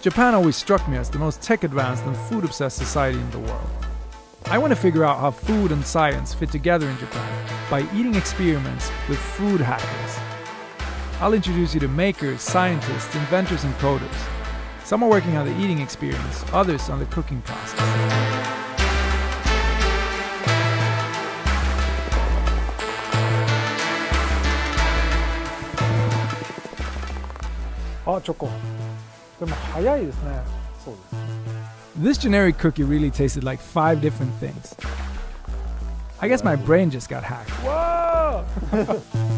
Japan always struck me as the most tech-advanced and food-obsessed society in the world. I want to figure out how food and science fit together in Japan by eating experiments with food hackers. I'll introduce you to makers, scientists, inventors and coders. Some are working on the eating experience, others on the cooking process. This generic cookie really tasted like 5 different things. I guess my brain just got hacked. Whoa!